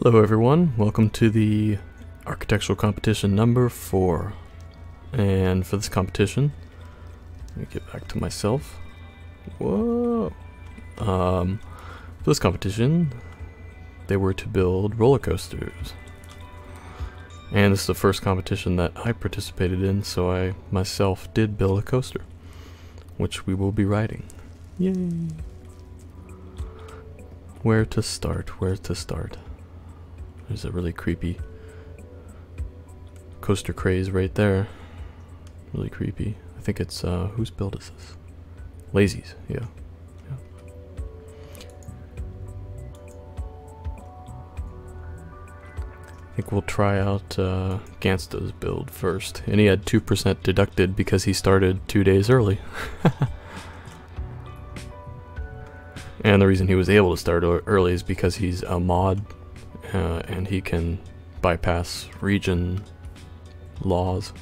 Hello everyone, welcome to the architectural competition number 4. And for this competition, let me get back to myself. Whoa! For this competition, they were to build roller coasters. And this is the first competition that I participated in, so I myself did build a coaster, which we will be riding. Yay! Where to start? Where to start? There's a really creepy Coaster Craze right there. Really creepy. I think it's, whose build is this? LaZy's, yeah. I think we'll try out Gansta's build first. And he had 2% deducted because he started 2 days early. And the reason he was able to start early is because he's a mod, and he can bypass region laws.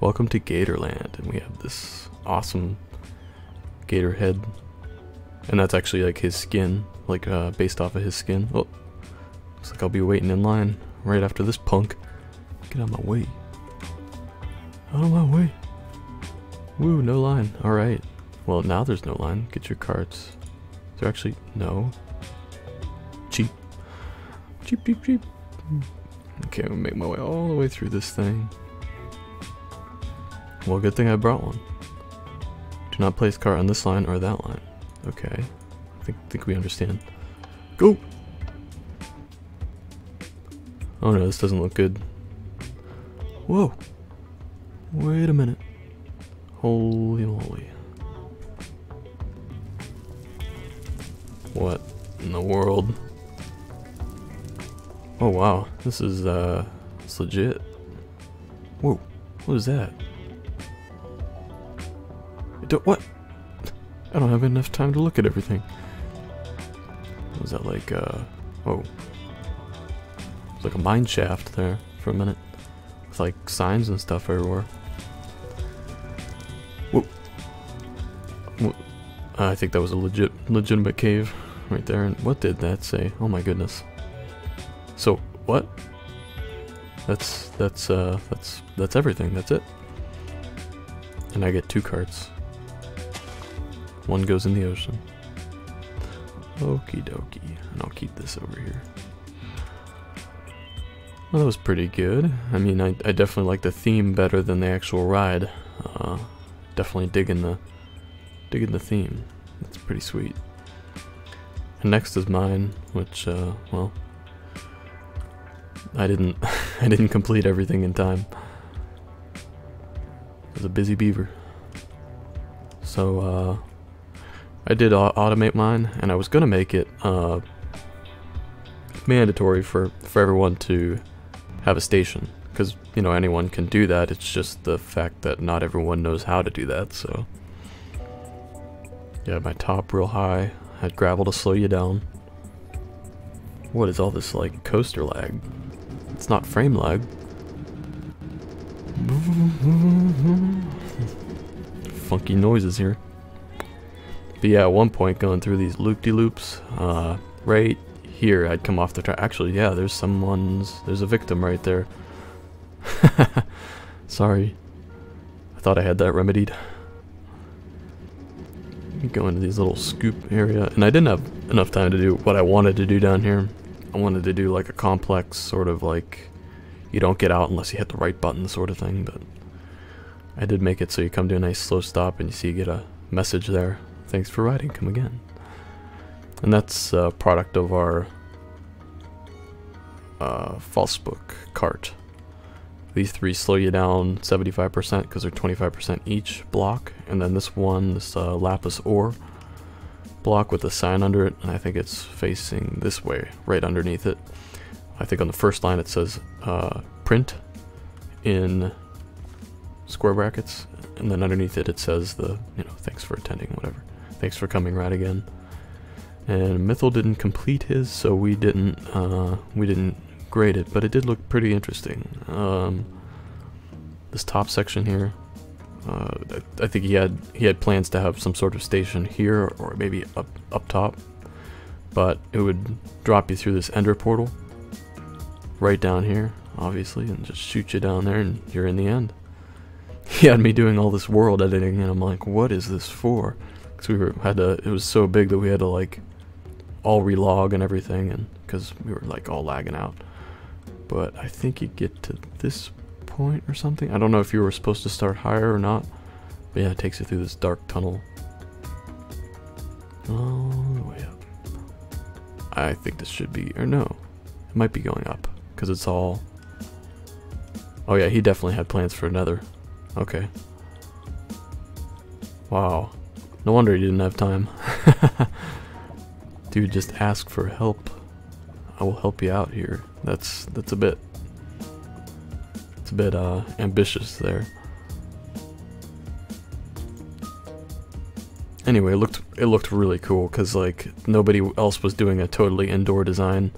Welcome to Gatorland, and we have this awesome gator head, and that's actually like his skin, like based off of his skin. Oh, looks like I'll be waiting in line right after this punk. Get out of my way. Out of my way. Woo, no line. All right. Well, now there's no line. Get your carts. Is there actually no? Cheap. Cheap, cheap, cheap. Okay, I'm gonna make my way all the way through this thing. Well, good thing I brought one. Do not place cart on this line or that line. Okay, I think we understand. Go! Oh no, this doesn't look good. Whoa! Wait a minute. Holy moly. What in the world? Oh wow, this is it's legit. Whoa, what is that? What? I don't have enough time to look at everything. What was that like? Oh, it's like a mine shaft there for a minute, with like signs and stuff everywhere. Whoa. Whoa. I think that was a legitimate cave right there. And what did that say? Oh my goodness. So what? That's everything. That's it. And I get 2 carts. One goes in the ocean. Okie dokie. And I'll keep this over here. Well, that was pretty good. I mean, I definitely like the theme better than the actual ride. Definitely digging the theme. That's pretty sweet. And next is mine, which well. I didn't complete everything in time. I was a busy beaver. So I did automate mine, and I was gonna make it mandatory for everyone to have a station, because you know anyone can do that. It's just the fact that not everyone knows how to do that. So yeah, my top real high. I had gravel to slow you down. What is all this like coaster lag? It's not frame lag. Funky noises here. But yeah, at one point going through these loop-de-loops, right here I'd come off the track. Actually, yeah, there's a victim right there. Sorry. I thought I had that remedied. Let me go into these little scoop area, and I didn't have enough time to do what I wanted to do down here. I wanted to do like a complex sort of like you don't get out unless you hit the right button sort of thing, but I did make it so you come to a nice slow stop and you see you get a message there. Thanks for riding, come again. And that's a product of our Falsebook cart. These 3 slow you down 75% because they're 25% each block, and then this one, this lapis ore block with a sign under it, and I think it's facing this way, right underneath it. I think on the first line it says print in square brackets, and then underneath it says the, you know, thanks for attending, whatever. Thanks for coming right again. And Mithil didn't complete his, so we didn't grade it, but it did look pretty interesting. This top section here, I think he had plans to have some sort of station here, or maybe up top, but it would drop you through this ender portal. right down here, obviously, and just shoot you down there and you're in the end. He had me doing all this world editing and I'm like, what is this for? Because we were, it was so big that we had to like all relog and everything, and because we were like all lagging out. But I think you get to this point or something. I don't know if you were supposed to start higher or not. But yeah, it takes you through this dark tunnel. All the way up. I think this should be, or no, it might be going up because it's all. Oh yeah, he definitely had plans for another. Okay. Wow. No wonder he didn't have time. Dude, just ask for help. I will help you out here. That's a bit ambitious there. Anyway, it looked really cool because like nobody else was doing a totally indoor design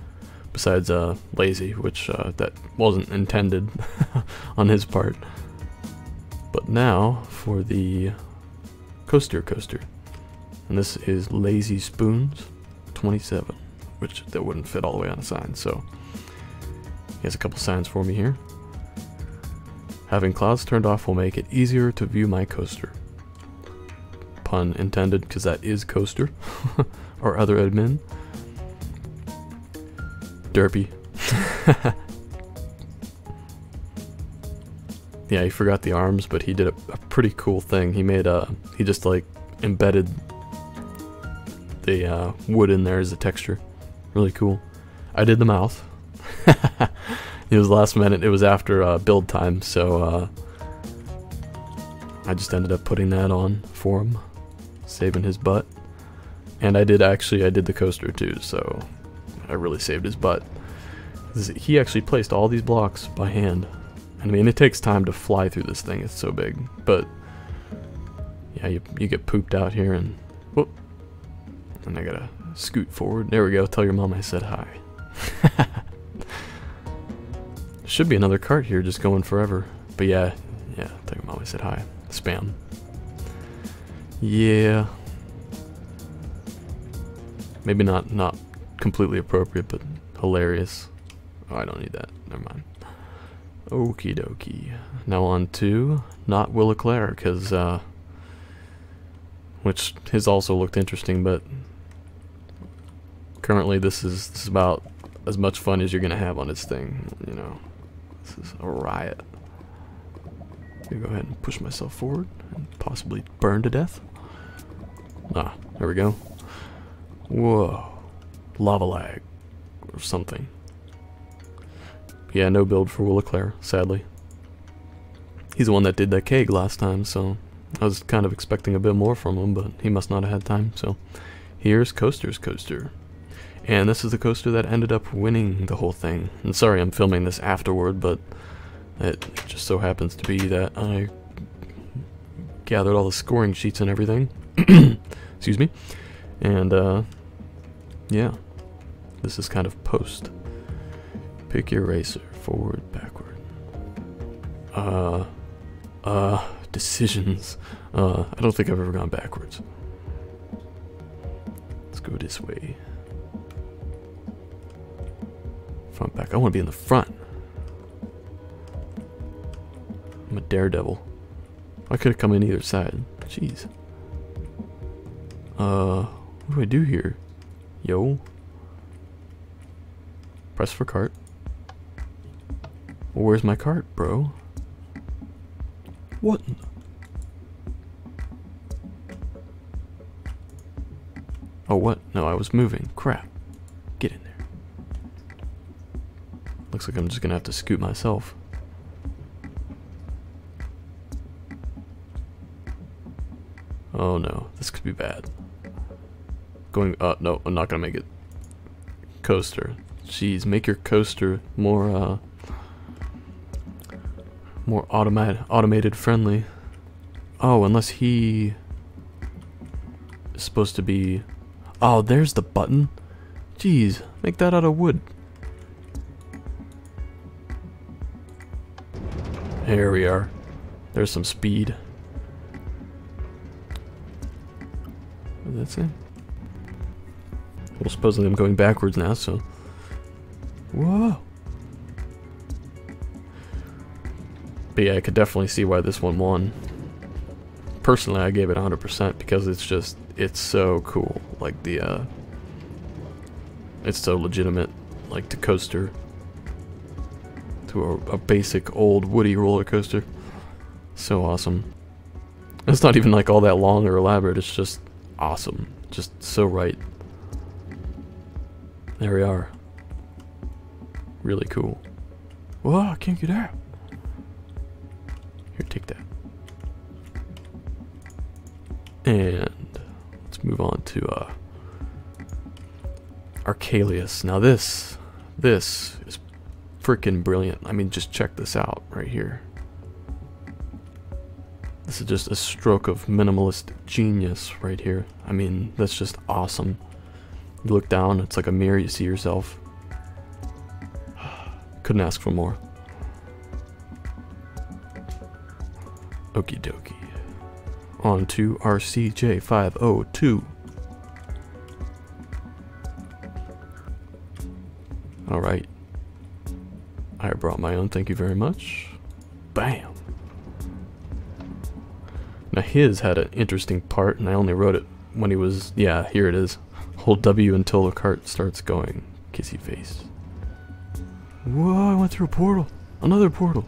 besides LaZy, which that wasn't intended on his part. But now for the coaster, and this is LaZy__Sp00nz27, which that wouldn't fit all the way on a sign. So he has a couple signs for me here. Having clouds turned off will make it easier to view my coaster. Pun intended, because that is coaster. Or other admin. Derpy. Yeah, he forgot the arms, but he did a pretty cool thing. He made a, he just like embedded the wood in there as a texture. Really cool. I did the mouth. It was last minute. It was after build time, so I just ended up putting that on for him. Saving his butt. And I did the coaster too, so I really saved his butt. He actually placed all these blocks by hand. I mean, it takes time to fly through this thing, it's so big. But yeah, you get pooped out here and whoop. And I gotta scoot forward. There we go, tell your mom I said hi. Should be another cart here just going forever. But yeah, tell your mom I said hi. Spam. Yeah, maybe not completely appropriate, but hilarious. Oh, I don't need that. Never mind. Okie dokie. Now on to not Willa Claire, because which his also looked interesting, but currently this is about as much fun as you're gonna have on this thing. You know, this is a riot. I'm gonna go ahead and push myself forward and possibly burn to death. Ah, there we go. Whoa. Lava lag or something. Yeah, no build for Willa Claire, sadly. He's the one that did that keg last time, so I was kind of expecting a bit more from him, but he must not have had time, so here's Coaster's Coaster. And this is the coaster that ended up winning the whole thing. And sorry I'm filming this afterward, but it just so happens to be that I gathered all the scoring sheets and everything. Excuse me. And yeah, this is kind of post. Pick your racer, forward, backward. Decisions. I don't think I've ever gone backwards. Let's go this way. Front, back. I want to be in the front. I'm a daredevil. I could have come in either side. Jeez. What do I do here? Yo. Press for cart. Well, where's my cart, bro? What? Oh, what? No, I was moving. Crap. Get in there. Looks like I'm just gonna have to scoot myself. Oh no, this could be bad. Going, no, I'm not gonna make it. Coaster. Jeez, make your coaster more automated friendly. Oh, unless he is supposed to be. Oh, there's the button. Jeez, make that out of wood. Here we are. There's some speed. What does that say? Well, supposedly I'm going backwards now, so. Whoa! But yeah, I could definitely see why this one won. Personally, I gave it 100% because it's just, it's so cool. Like the, it's so legitimate. Like the coaster to a basic old Woody roller coaster. So awesome. It's not even like all that long or elaborate. It's just awesome. Just so right. There we are. Really cool. Whoa, I can't get out. Here, take that. And let's move on to Arcalius. Now this is freaking brilliant. I mean, just check this out right here. This is just a stroke of minimalist genius right here. I mean, that's just awesome. You look down, it's like a mirror, you see yourself. Couldn't ask for more. Okie dokie. On to RCJ502. Alright. I brought my own, thank you very much. Bam! Now his had an interesting part, and I only wrote it when he was... yeah, here it is. Hold W until the cart starts going. Kissy face. Whoa, I went through a portal. Another portal.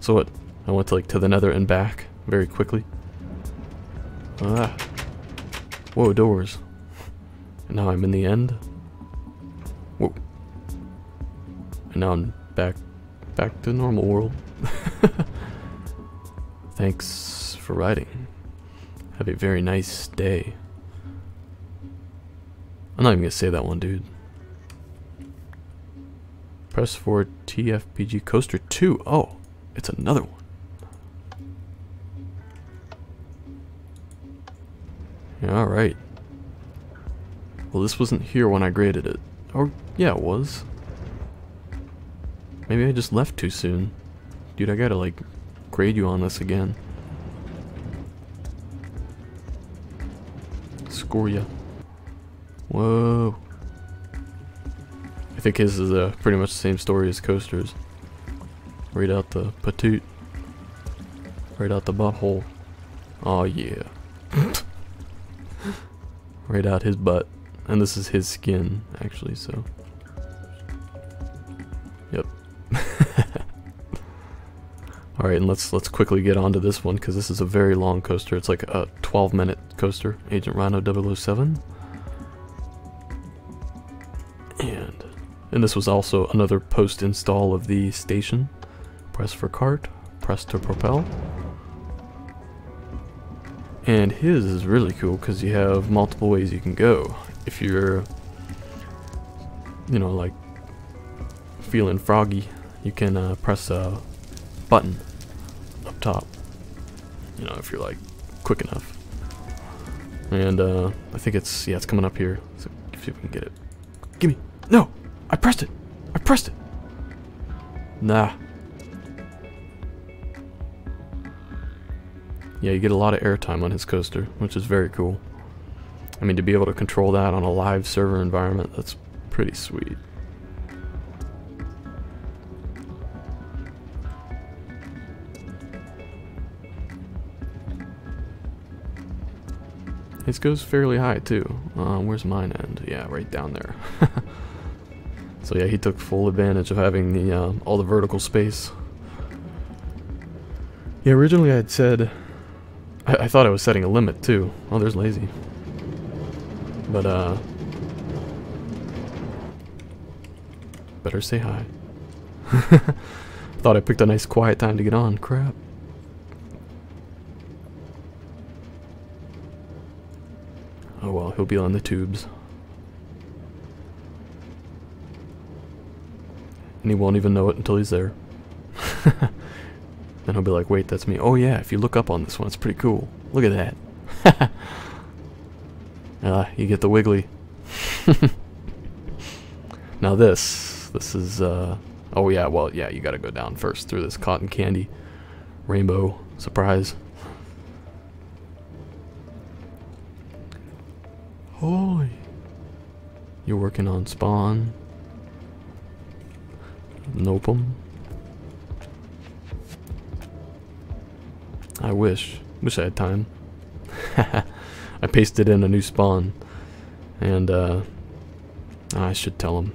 So what? I went to, like, to the nether and back very quickly. Ah. Whoa, doors. And now I'm in the end. Whoa. And now I'm back to normal world. Thanks for riding. Have a very nice day. I'm not even gonna say that one, dude. Press for TFPG Coaster 2. Oh, it's another one. Alright. Well, this wasn't here when I graded it. Or, yeah, it was. Maybe I just left too soon. Dude, I gotta, like, grade you on this again. Score ya. Whoa. I think his is pretty much the same story as Coaster's. Right out the patoot. Right out the butthole. Oh yeah. Right out his butt. And this is his skin, actually, so. Yep. Alright, and let's quickly get onto this one, because this is a very long coaster. It's like a 12-minute coaster. Agent Rhino 007. And this was also another post-install of the station. Press for cart. Press to propel. And his is really cool because you have multiple ways you can go. If you're, you know, like feeling froggy, you can press a button up top. You know, if you're like quick enough. And I think it's, yeah, it's coming up here. So let's see if we can get it. Gimme! No! I pressed it! I pressed it! Nah. Yeah, you get a lot of airtime on his coaster, which is very cool. I mean, to be able to control that on a live server environment, that's pretty sweet. His goes fairly high, too. Where's mine end? Yeah, right down there. So yeah, he took full advantage of having the all the vertical space. Yeah, originally I had said... I thought I was setting a limit, too. Oh, there's LaZy. But, better say hi. Thought I picked a nice quiet time to get on. Crap. Oh well, he'll be on the tubes. And he won't even know it until he's there. Then he'll be like, wait, that's me. Oh yeah, if you look up on this one, it's pretty cool. Look at that. You get the wiggly. Now this is, oh yeah, well, yeah, you gotta go down first through this cotton candy rainbow surprise. Holy. You're working on spawn. Nope. I wish I had time. I pasted in a new spawn, and I should tell him.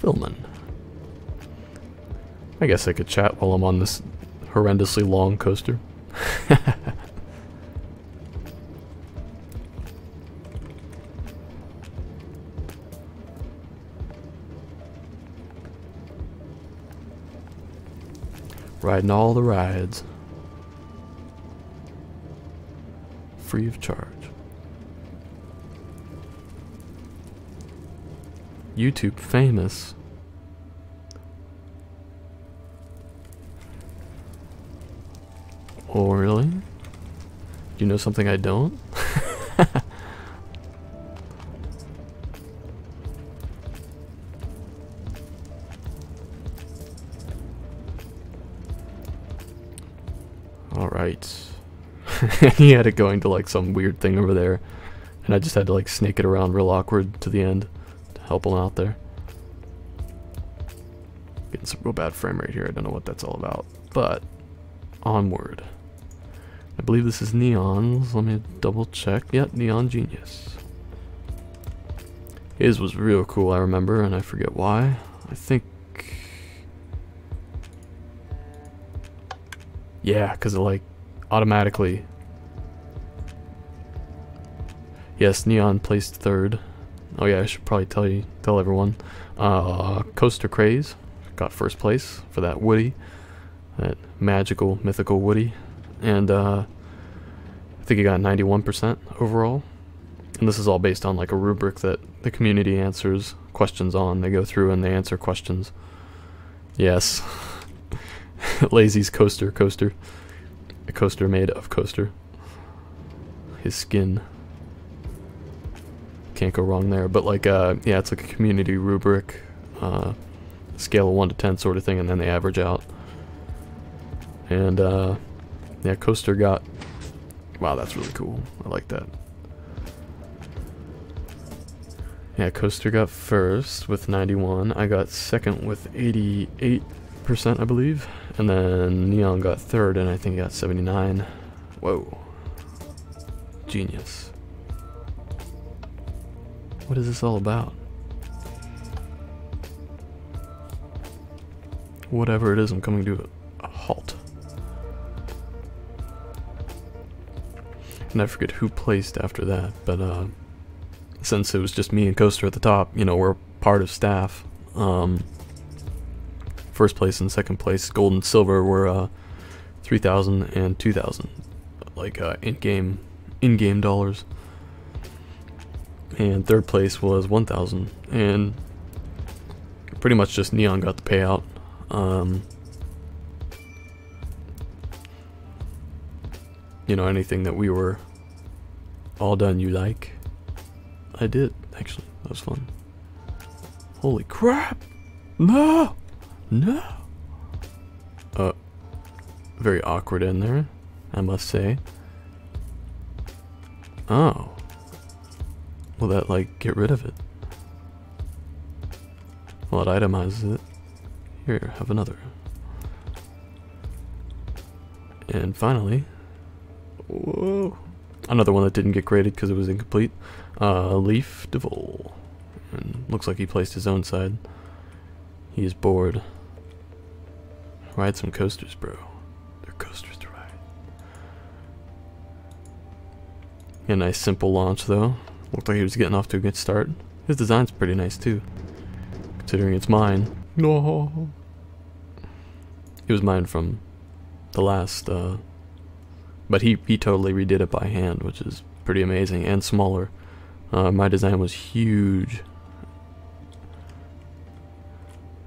Filman. I guess I could chat while I'm on this horrendously long coaster. Riding all the rides. Free of charge. YouTube famous. Oh, really? You know something I don't? Alright. He had it going to like some weird thing over there, and I just had to like snake it around real awkward to the end to help him out there. Getting some real bad frame rate here. I don't know what that's all about, but onward. I believe this is Neon's. Let me double check. Yep, Neon Genius. His was real cool, I remember, and I forget why. I think... yeah, because it like automatically... yes, Neon placed third. Oh yeah, I should probably tell everyone. Coaster Craze got first place for that Woody. That magical, mythical Woody. And I think he got 91% overall. And this is all based on like a rubric that the community answers questions on. They go through and they answer questions. Yes. LaZy's coaster. A coaster made of coaster. His skin. Can't go wrong there. But like, yeah, it's like a community rubric. Scale of 1 to 10 sort of thing, and then they average out. And yeah, Coaster got... wow, that's really cool. I like that. Yeah, Coaster got first with 91. I got second with 88%, I believe. And then Neon got third, and I think he got 79. Whoa. Genius. What is this all about? Whatever it is, I'm coming to a halt. And I forget who placed after that, but since it was just me and Coaster at the top, you know, we're part of staff. First place and second place, gold and silver, were 3,000 and 2,000, like in-game dollars. And third place was 1,000, and pretty much just Neon got the payout. You know, anything that we were all done, you like. I did, actually. That was fun. Holy crap! No! No! Very awkward in there, I must say. Oh. Will that, like, get rid of it? Well, it itemizes it. Here, have another. And finally... whoa. Another one that didn't get graded because it was incomplete. Leif DeVol. And looks like he placed his own side. He is bored. Ride some coasters, bro. They're coasters to ride. A nice simple launch, though. Looked like he was getting off to a good start. His design's pretty nice, too. Considering it's mine. No. It was mine from the last, but he totally redid it by hand, which is pretty amazing, and smaller. My design was huge.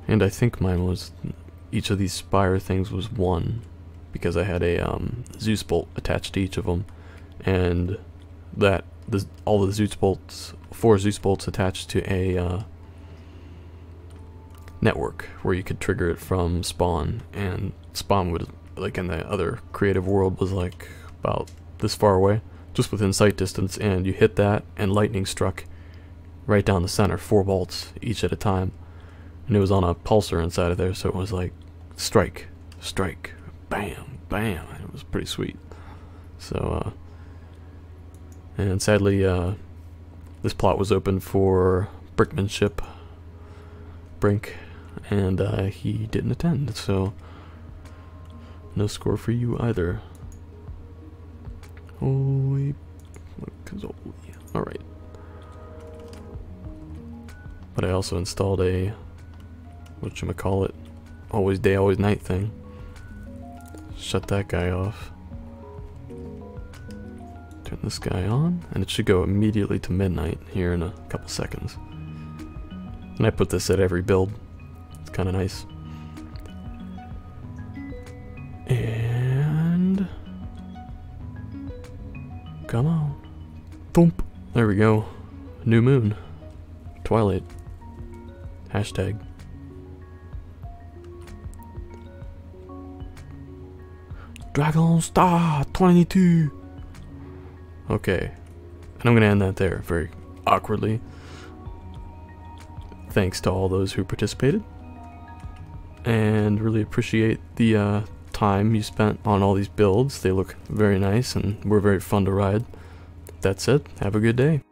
And I think mine was... each of these spire things was one, because I had a Zeus bolt attached to each of them. And that... all the Zeus bolts... 4 Zeus bolts attached to a network, where you could trigger it from spawn. And spawn would... like in the other creative world was like about this far away, just within sight distance, and you hit that and lightning struck right down the center, 4 bolts each at a time, and it was on a pulsar inside of there, so it was like strike, strike, bam, bam. It was pretty sweet. So, and sadly, this plot was open for Brickmanship, Brink, and he didn't attend, so no score for you either. Holy, alright. But I also installed a, whatchamacallit, always day, always night thing. Shut that guy off. Turn this guy on, and it should go immediately to midnight here in a couple seconds. And I put this at every build. It's kind of nice. And come on. Thump. There we go. New moon. Twilight. Hashtag. Dragon Star 22. Okay, and I'm gonna end that there very awkwardly. Thanks to all those who participated, and really appreciate the time you spent on all these builds. They look very nice and were very fun to ride. That's it. Have a good day.